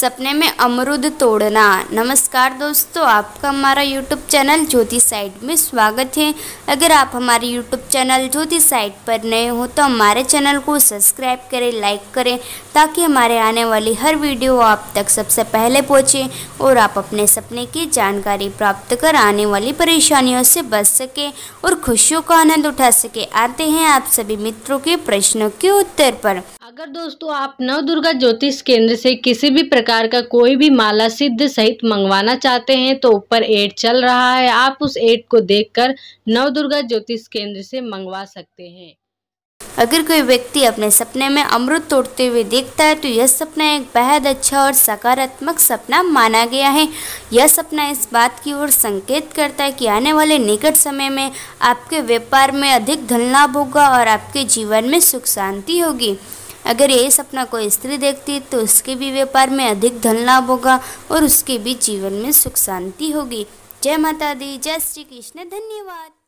सपने में अमरूद तोड़ना। नमस्कार दोस्तों, आपका हमारा YouTube चैनल ज्योति साइट में स्वागत है। अगर आप हमारे YouTube चैनल ज्योति साइट पर नए हो तो हमारे चैनल को सब्सक्राइब करें, लाइक करें, ताकि हमारे आने वाली हर वीडियो आप तक सबसे पहले पहुंचे और आप अपने सपने की जानकारी प्राप्त कर आने वाली परेशानियों से बच सकें और खुशियों का आनंद उठा सकें। आते हैं आप सभी मित्रों के प्रश्नों के उत्तर पर। अगर दोस्तों आप नवदुर्गा ज्योतिष केंद्र से किसी भी प्रकार का कोई भी माला सिद्ध सहित मंगवाना चाहते हैं तो ऊपर ऐड चल रहा है, आप उस ऐड को देखकर नवदुर्गा ज्योतिष केंद्र से मंगवा सकते हैं। अगर कोई व्यक्ति अपने सपने में अमृत तोड़ते हुए देखता है तो यह सपना एक बेहद अच्छा और सकारात्मक सपना माना गया है। यह सपना इस बात की ओर संकेत करता है कि आने वाले निकट समय में आपके व्यापार में अधिक धन लाभ होगा और आपके जीवन में सुख शांति होगी। अगर यह सपना कोई स्त्री देखती है तो उसके भी व्यापार में अधिक धन लाभ होगा और उसके भी जीवन में सुख शांति होगी। जय माता दी, जय श्री कृष्ण, धन्यवाद।